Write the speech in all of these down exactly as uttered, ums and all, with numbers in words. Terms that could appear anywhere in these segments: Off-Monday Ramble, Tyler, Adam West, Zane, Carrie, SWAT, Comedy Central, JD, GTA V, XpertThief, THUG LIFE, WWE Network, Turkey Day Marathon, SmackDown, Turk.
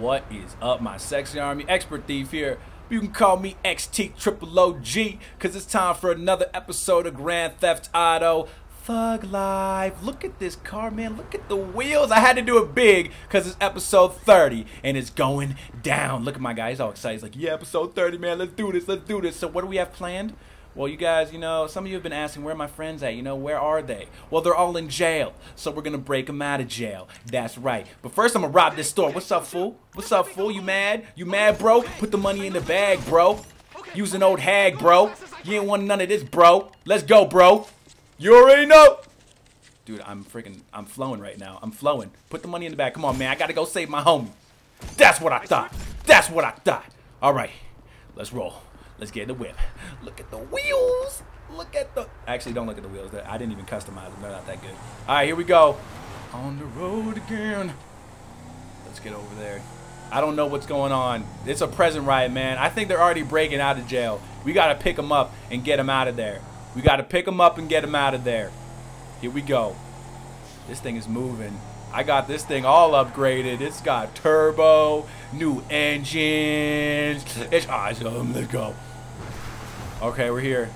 What is up, my sexy army? Expert Thief here. You can call me X T Triple O G, cause it's time for another episode of Grand Theft Auto Thug Life. Look at this car, man. Look at the wheels. I had to do it big cause it's episode thirty and it's going down. Look at my guy. He's all excited. He's like, yeah, episode thirty, man. Let's do this. Let's do this. So what do we have planned? Well, you guys, you know, some of you have been asking, where are my friends at? You know, where are they? Well, they're all in jail, so we're going to break them out of jail. That's right. But first, I'm going to rob this store. What's up, fool? What's up, fool? You mad? You mad, bro? Put the money in the bag, bro. You's an old hag, bro. You ain't want none of this, bro. Let's go, bro. You already know. Dude, I'm freaking, I'm flowing right now. I'm flowing. Put the money in the bag. Come on, man. I got to go save my homie. That's what I thought. That's what I thought. All right. Let's roll. Let's get in the whip. Look at the wheels. Look at the... Actually, don't look at the wheels. I didn't even customize them. They're not that good. All right, here we go. On the road again. Let's get over there. I don't know what's going on. It's a present riot, man. I think they're already breaking out of jail. We got to pick them up and get them out of there. We got to pick them up and get them out of there. Here we go. This thing is moving. I got this thing all upgraded. It's got turbo, new engines. It's awesome. Let's go. Okay, we're here.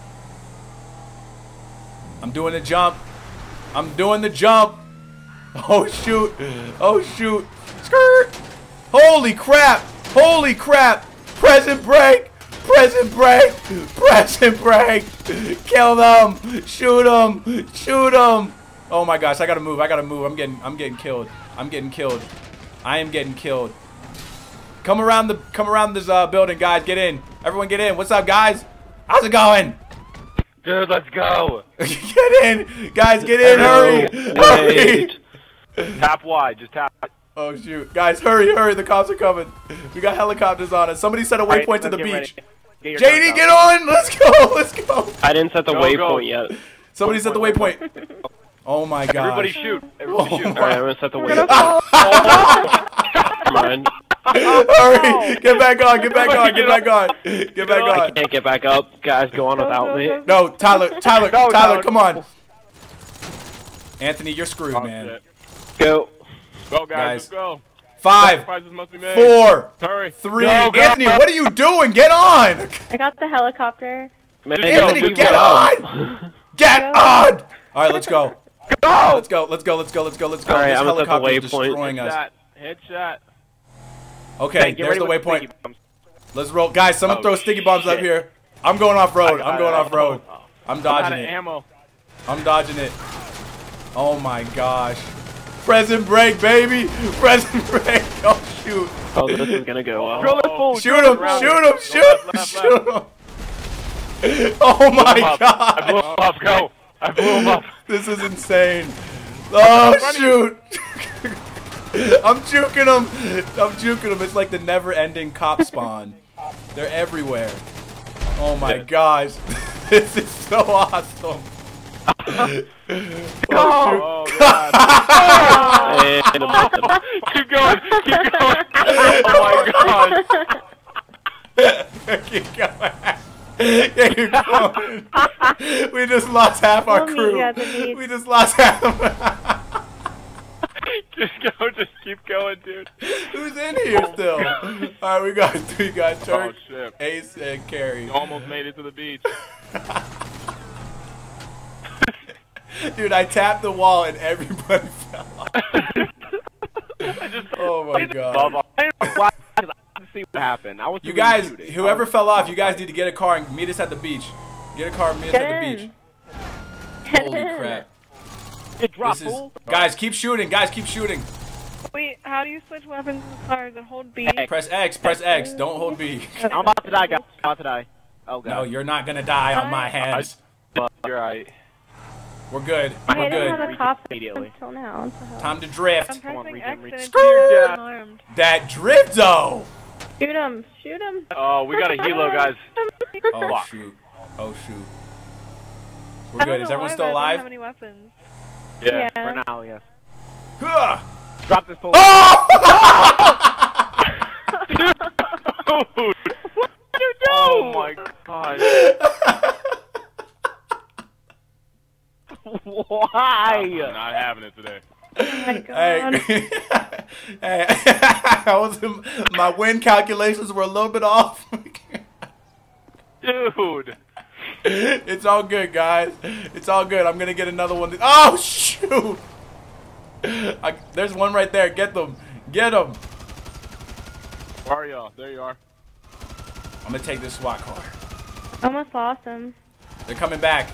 I'm doing the jump. I'm doing the jump. Oh, shoot. Oh, shoot. Skirt. Holy crap. Holy crap. Present break. Present break. Present break. Kill them. Shoot them. Shoot them. Oh, my gosh. I got to move. I got to move. I'm getting I'm getting killed. I'm getting killed. I am getting killed. Come around the come around this uh, building, guys. Get in. Everyone get in. What's up, guys? How's it going? Dude, let's go. Get in. Guys, get in. Hurry. Wait. Hurry. Tap Y. Just tap. Oh, shoot. Guys, hurry, hurry. The cops are coming. We got helicopters on us. Somebody set a waypoint right, to the beach. Get J D, get on. Let's go. Let's go. I didn't set the go, waypoint go. yet. Somebody set the waypoint. Oh, my God. Everybody shoot. Everybody oh shoot. All right, I'm going to set the waypoint. Come on. Hurry! Get back on! Get back on! Get back on! Get back on! I can't get back up, guys. Go on without me. No, Tyler, Tyler, no, Tyler, come on! Anthony, you're screwed, man. Go, go, guys, go! Five, four, three. Anthony, what are you doing? Get on! I got the helicopter. Anthony, get on! Get on! All right, let's go. Go! Let's go! Let's go! Let's go! Let's go! Let's go! This helicopter is destroying us. Headshot. Okay, there's the waypoint. Let's roll. Guys, someone throw sticky bombs up here. I'm going off-road. I'm going off-road. I'm dodging it. Ammo. I'm dodging it. Oh, my gosh. Present break, baby. Present break. Oh, shoot. Oh, this is going to go off. Shoot him. Shoot him. Shoot him. Shoot him. Oh, my God. I blew him up. Go. I blew him up. This is insane. Oh, shoot. I'm juking them. I'm juking them. It's like the never-ending cop spawn. They're everywhere. Oh my gosh, this is so awesome. Oh, oh, God. Oh, keep going. Keep going. Oh my God. Keep going. Keep going. We just lost half our crew. We just lost half. Our Just go, just keep going, dude. Who's in here oh, still? Alright, we got three guys, Turk, oh, shit. Ace, and Carrie. You almost made it to the beach. Dude, I tapped the wall and everybody fell off. I just, oh my I God. I didn't watch because I didn't see what happened. I was you guys, shooting. whoever oh, fell off, you guys need to get a car and meet us at the beach. Get a car and meet us at the beach. Holy crap. It dropped, is, guys, keep shooting. Guys, keep shooting. Wait, how do you switch weapons in cars and hold B? Press X. Press X. Don't hold B. I'm about to die, guys. I'm about to die. Oh, God. No, you're not going to die on my hands. I, you're right. We're good. We're I good. Have a cop immediately. Until now. So. Time to drift. Come on, Regan, Regan. Yeah. That drift, though. Shoot him. Shoot him. Oh, we got a helo, guys. Oh, shoot. Oh, shoot. We're good. Is everyone still alive? I don't have any weapons. Yeah, yeah, for now, yes. Huh. Drop this pole. Oh! Dude! What did you do? Oh my God. Why? I'm not having it today. Oh my God. Hey, Hey, I was, my win calculations were a little bit off. Dude. It's all good, guys. It's all good. I'm going to get another one. Oh, shoot. I, there's one right there. Get them. Get them. Where are y'all? There you are. I'm going to take this SWAT car. Almost lost them. They're coming back.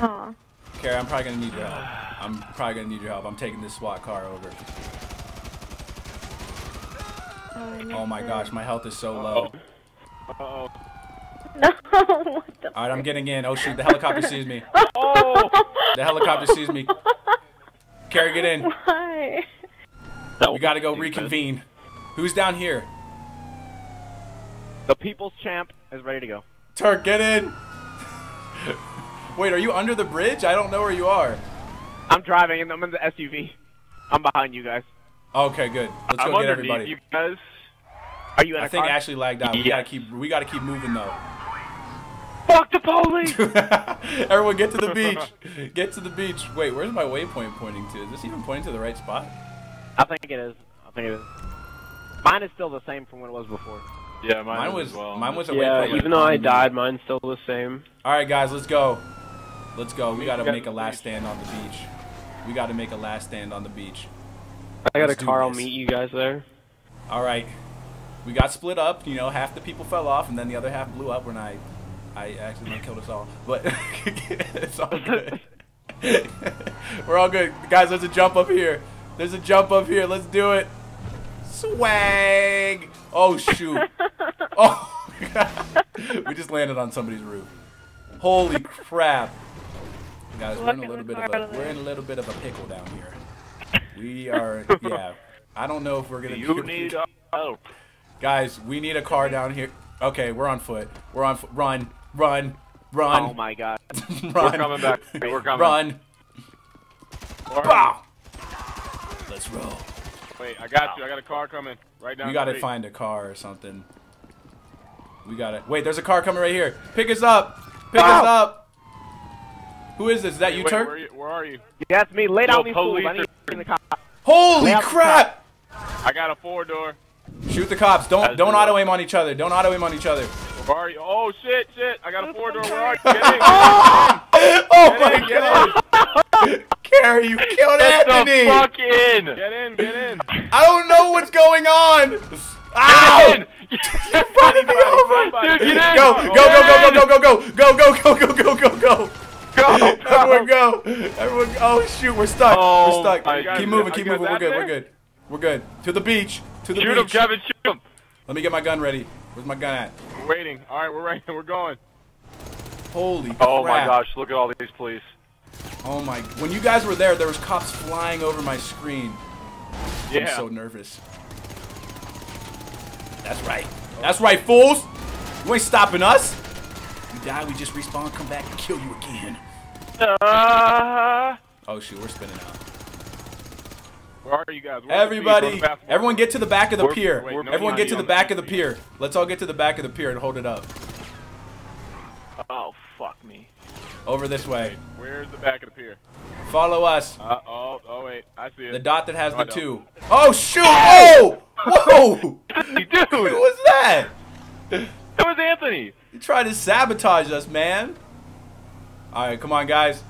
Aw. Carrie, I'm probably going to need your help. I'm probably going to need your help. I'm taking this SWAT car over. Oh, oh my gosh, my health is so low. Uh-oh. Uh-oh. No, what the All right, I'm getting in. Oh, shoot, the helicopter sees me. Oh! The helicopter sees me. Carrie, get in. Why? We got to go reconvene. Who's down here? The People's Champ is ready to go. Turk, get in. Wait, are you under the bridge? I don't know where you are. I'm driving, and I'm in the S U V. I'm behind you guys. Okay, good. Let's I'm go get everybody. You guys. Are you in I a think car? Ashley lagged out. We yeah. gotta keep. We gotta keep moving though. Fuck the police! Everyone, get to the beach. Get to the beach. Wait, where's my waypoint pointing to? Is this even pointing to the right spot? I think it is. I think it is. Mine is still the same from what it was before. Yeah, mine, mine was. As well. Mine was a yeah, waypoint. Yeah, even though I died, mine's still the same. All right, guys, let's go. Let's go. We, we gotta make a last stand on the beach. We gotta make a last stand on the beach. I got Let's a car. I'll meet you guys there. All right, we got split up. You know, half the people fell off, and then the other half blew up when I, I accidentally killed us all. But it's all good. We're all good, guys. There's a jump up here. There's a jump up here. Let's do it. Swag. Oh shoot. Oh. We just landed on somebody's roof. Holy crap, guys. We're in a little bit of a. We're in a little bit of a pickle down here. We are, yeah. I don't know if we're gonna. You need help, guys. We need a car down here. Okay, we're on foot. We're on foot. Run, run, run. Oh my god. Run. We're coming back. We're coming. Run. Wow. Let's roll. Wait, I got you. I got a car coming right now. We gotta find a car or something. We gotta. Wait, there's a car coming right here. Pick us up. Pick wow. us up. Who is this? Is that wait, you, wait, Turk? Where are you? Where are you? Yeah, that's me. Lay down these fools. I need to the cops. Holy crap! I got a four door. Shoot the cops. Don't don't auto aim on each other. Don't auto aim on each other. Where are you? Oh shit, shit. I got a four door. Where are you? Get in. Oh, oh my god. Carrie, you killed Anthony. Fuck in. Get in, get in. I don't know what's going on. Ow! You're running me over. Dude, get in. Go, go, go, go, go, go, go, go, go, go, go, go, go. Go! Everyone go! Everyone go! Oh shoot, we're stuck! Oh, we're stuck! Guys, keep moving, keep moving, we're good, we're good. We're good. To the beach! To the beach! Shoot him, Kevin, shoot him! Let me get my gun ready. Where's my gun at? We're waiting. Alright, we're right here, we're going. Holy crap. Oh my gosh, look at all these police. Oh my, when you guys were there, there was cops flying over my screen. Yeah. I'm so nervous. That's right. That's right, fools! You ain't stopping us! Die, we just respawn, come back, and kill you again. Uh, oh shoot, we're spinning out. Where are you guys? Where Everybody, everyone get to the back of the we're, pier. Wait, no, everyone get to the back of the pier. Let's all get to the back of the pier and hold it up. Oh, fuck me. Over this way. Where's the back of the pier? Follow us. Uh, oh, oh wait, I see it. The dot that has no, the two. Oh shoot, oh! Whoa! Dude! Who was that? That was Anthony. You tried to sabotage us, man. Alright, come on, guys.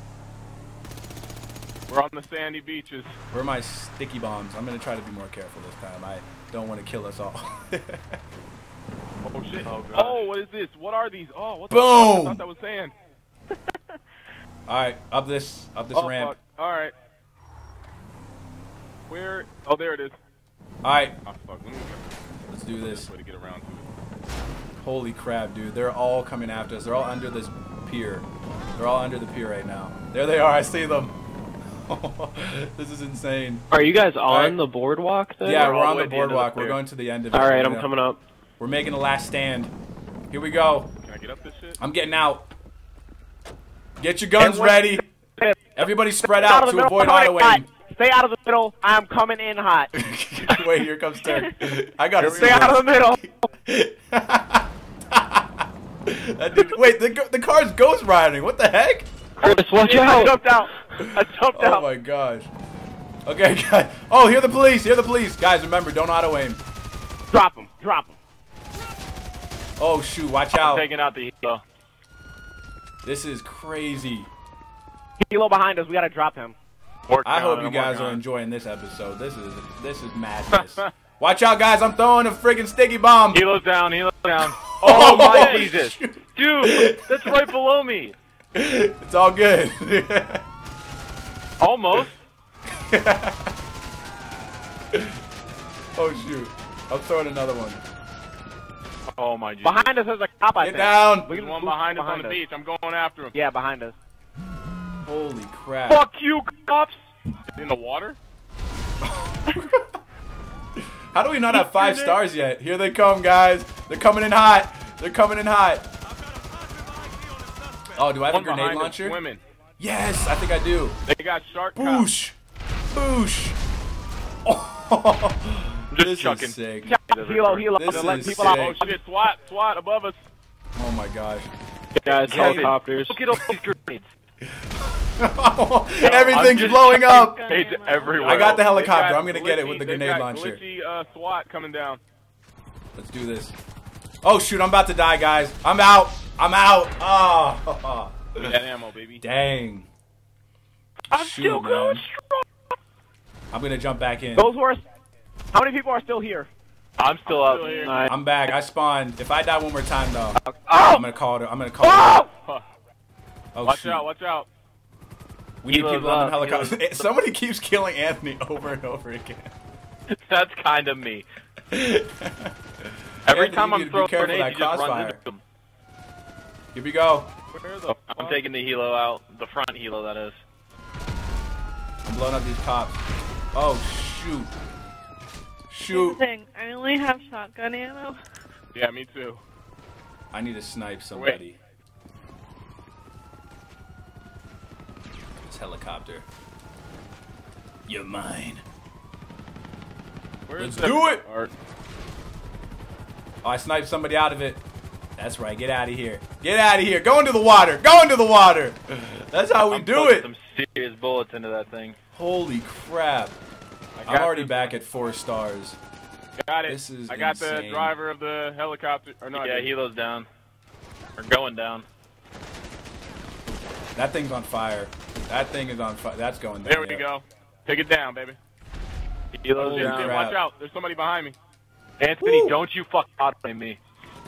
We're on the sandy beaches. Where are my sticky bombs? I'm going to try to be more careful this time. I don't want to kill us all. Oh, shit. Oh, oh, what is this? What are these? Oh, what the Boom! Fuck? I thought that was sand. Alright, up this, up this oh, ramp. Alright. Where? Oh, there it is. Alright. Oh, fuck. Let me Let's do this. Way to get around to it. Holy crap, dude. They're all coming after us. They're all under this pier. They're all under the pier right now. There they are. I see them. This is insane. Are you guys on all right. the boardwalk then? Yeah, we're on the boardwalk. The we're going to the end of it. All right, I'm coming up. We're making the last stand. Here we go. Can I get up this shit? I'm getting out. Get your guns ready. Everybody spread out, out to avoid auto aim. Stay out of the middle. I'm coming in hot. Wait, here comes Turk. I got to stay reload. Out of the middle. Dude, wait, the, the car's ghost riding. What the heck? Chris, watch yeah, out. I jumped out. I jumped oh out. Oh my gosh. Okay, guys. Oh, here the police. Here the police. Guys, remember, don't auto aim. Drop him. Drop him. Oh, shoot. Watch I'm out. Taking out the helo. This is crazy. Helo behind us. We got to drop him. Work I hope you guys are enjoying this episode. This is this is madness. Watch out, guys. I'm throwing a freaking sticky bomb. Helo's down. Helo's down. Oh, oh my Jesus. Shoot. Dude, that's right below me. It's all good. Almost. Oh, shoot. I'm throwing another one. Oh, my Jesus. Behind us is a cop, I Get think. Get down. There's one behind us behind on the us. beach. I'm going after him. Yeah, behind us. Holy crap. Fuck you, cops. In the water? How do we not have five stars yet? Here they come, guys. They're coming in hot. They're coming in hot. Oh, do I have one a grenade launcher? Women. Yes, I think I do. They got shark Boosh. Cops. Boosh. Oh. Just this chucking. Is sick. Helo, helo. This is let people sick. Out. Oh shit, SWAT, SWAT above us. Oh my gosh. Guys, helicopters. Look at all these grenades. Everything's blowing up. It's everywhere. I got the helicopter. Got I'm gonna glitchy, get it with the grenade got launcher. Glitchy, uh, SWAT coming down. Let's do this. Oh shoot, I'm about to die, guys. I'm out. I'm out. Oh. That ammo, baby. Dang. I'm shoot, still going man. strong. I'm gonna jump back in. Those were. How many people are still here? I'm still I'm up. Still I'm back. I spawned. If I die one more time, though, oh! I'm gonna call it. I'm gonna call oh! it. Oh, watch shoot. out! Watch out! We need people on the helicopter. Somebody keeps killing Anthony over and over again. That's kind of me. Every Anthony, time I'm throwing a grenade, you just run into them. Here we go. The I'm taking the helo out. The front helo, that is. I'm blowing up these cops. Oh shoot! Shoot. Thing. I only have shotgun ammo. Yeah, me too. I need to snipe somebody. Wait. It's helicopter. You're mine. Where's Let's do it! Part? Oh, I sniped somebody out of it. That's right, get out of here. Get out of here. Go into the water. Go into the water. That's how we I'm do it. Some serious bullets into that thing. Holy crap. I'm already back at four stars. Got it. This is I got insane. the driver of the helicopter. Or not, yeah, helo's down. Or going down. That thing's on fire. That thing is on fire. That's going down. There we yeah. go. Take it down, baby. Helo's down. Watch out. There's somebody behind me. Anthony, Woo. don't you fuck out of me.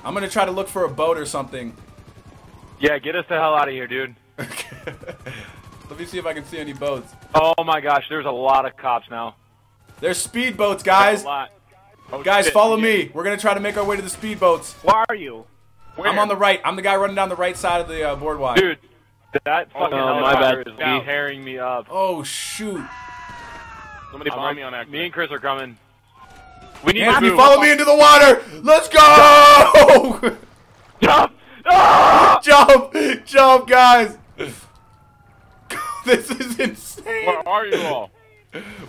I'm going to try to look for a boat or something. Yeah, get us the hell out of here, dude. Let me see if I can see any boats. Oh, my gosh. There's a lot of cops now. There's speedboats, guys. Oh, guys, shit. follow yeah. me. We're gonna try to make our way to the speedboats. Where are you? Where? I'm on the right. I'm the guy running down the right side of the uh, boardwalk. Dude, that fucking oh, no, my bad. is be tearing me up. Oh shoot! Somebody follow right. me on accident. Me and Chris are coming. We need Anthony, to move. follow me into the water. Let's go! Jump! Jump! Jump! Jump, guys! This is insane. Where are you all?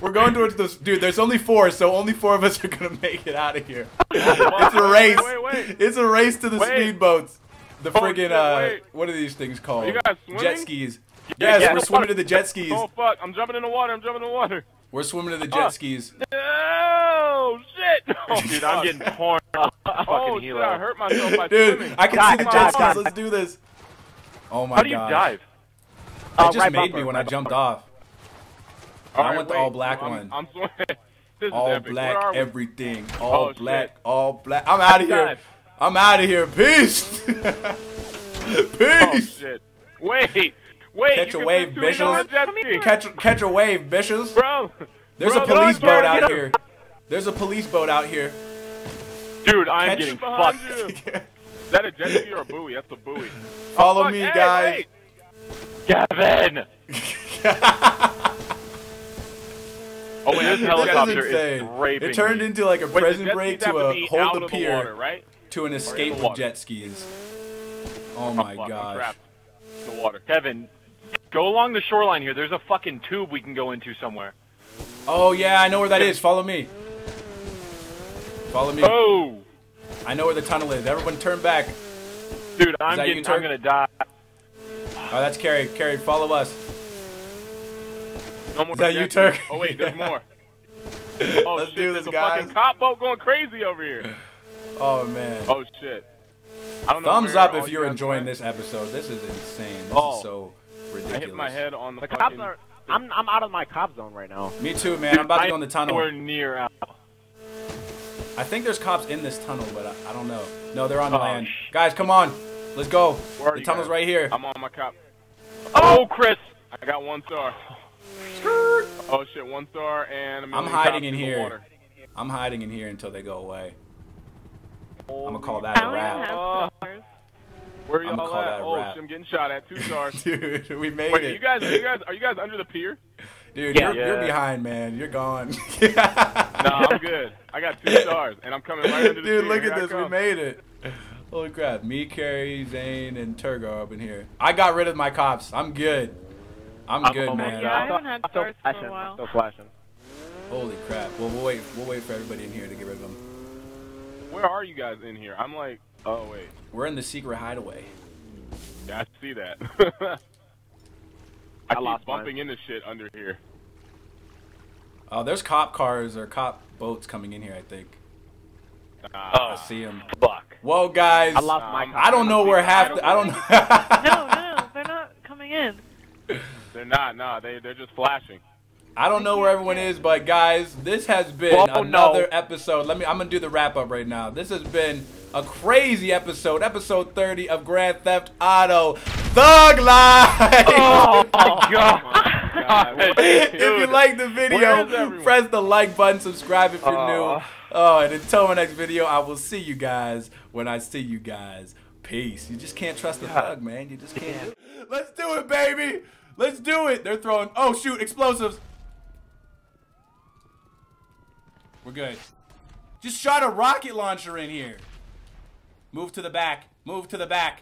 We're going towards this, dude. There's only four, so only four of us are gonna make it out of here. It's a race. Wait, wait. It's a race to the wait. speedboats. The oh, friggin' uh, what are these things called? You guys swimming? Jet skis. Yes, yeah, we're swimming to the jet skis. Oh fuck! I'm jumping in the water. I'm jumping in the water. We're swimming to the jet uh, skis. Oh shit! Oh, dude, I'm getting torn up. Oh, dude, I hurt myself by dude, swimming. I can dive, see the jet skis. Let's do this. Oh my god! How do you gosh. dive? It uh, just right made bumper, me when right I jumped bumper. off. All I right, want the wait, all black no, one. I'm, I'm this all is black everything. All oh, black, shit. all black. I'm out of here. I'm out of here. Peace. Peace. Oh, shit. Wait, wait. Catch a wave, bitches. Catch, catch a wave, bitches. Bro. There's bro, a police bro, boat bro, out here. There's a police boat out here. Dude, I'm catch getting fucked. Is that a jet ski or a buoy? That's a buoy. Follow oh, me, hey, guys. Hey. Gavin. Oh wait, this helicopter is raping It turned me. into like a wait, prison break to a hold the pier, the water, right? to an escape with jet skis. Oh my oh, gosh. Crap. The water. Kevin, go along the shoreline here. There's a fucking tube we can go into somewhere. Oh yeah, I know where that is. Follow me. Follow me. Oh! I know where the tunnel is. Everyone turn back. Dude, I'm getting, you, I'm gonna die. Oh, that's Carrie. Carrie, follow us. No more. Is that you, Turk? Oh wait, there's more. Oh, Let's shit, do this, there's guys. There's a fucking cop boat going crazy over here. Oh man. Oh shit. I don't Thumbs know up if you're enjoying this episode. This is insane. This oh. is so ridiculous. I hit my head on the, the fucking... cops are... I'm I'm out of my cop zone right now. Me too, man. I'm about to go in the tunnel. We're near out. I think there's cops in this tunnel, but I, I don't know. No, they're on oh, land. Guys, come on. Let's go. The tunnel's guys? right here. I'm on my cop. Oh, Chris. I got one star. Oh shit, one star and I'm hiding in here. Water. I'm hiding in here until they go away. Oh, I'm gonna call that a wrap. Oh. Where y'all at? Oh, shit, I'm getting shot at. Two stars. Dude, we made Wait, it. Wait, you guys, you guys, are you guys under the pier? Dude, yeah. You're, yeah. you're behind, man. You're gone. No, I'm good. I got two stars, and I'm coming right under the Dude, pier. Dude, look at here this. We made it. Holy crap. Me, Carrie, Zane, and Turk are up in here. I got rid of my cops. I'm good. I'm, I'm good, man. Yeah, I haven't had stars for a while. I'm still flashing. Holy crap. Well, we'll wait. We'll wait for everybody in here to get rid of them. Where are you guys in here? I'm like, oh wait. We're in the secret hideaway. Yeah, I see that. I, I keep lost bumping mine. into shit under here. Oh, uh, there's cop cars or cop boats coming in here, I think. Uh, oh, I see them. Fuck. Whoa, guys. I lost um, my car. I don't know where half. The, I don't. no, no, they're not coming in. They're not. Nah, they they're just flashing. I don't know where everyone is, but guys, this has been Whoa, another no. episode. Let me I'm gonna do the wrap up right now. This has been a crazy episode, episode thirty of Grand Theft Auto Thug Life. Oh my god. Oh my god. If you like the video, press the like button, subscribe if you're uh, new. Oh, and until my next video, I will see you guys when I see you guys. Peace. You just can't trust the thug, man. You just can't. Yeah. Let's do it, baby! Let's do it! They're throwing oh shoot, explosives! We're good. Just shot a rocket launcher in here. Move to the back. Move to the back.